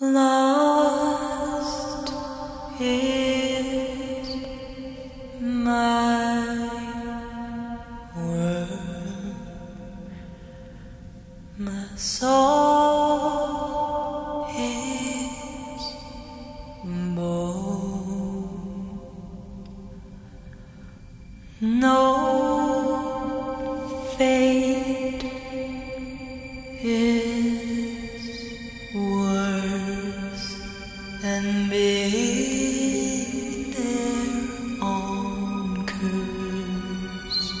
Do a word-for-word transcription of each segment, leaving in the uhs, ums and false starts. Lost is my world, my soul is bold, no fate is worth and be their own curse.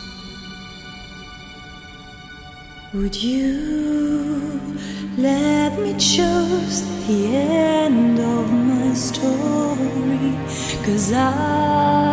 Would you let me choose the end of my story? 'Cause I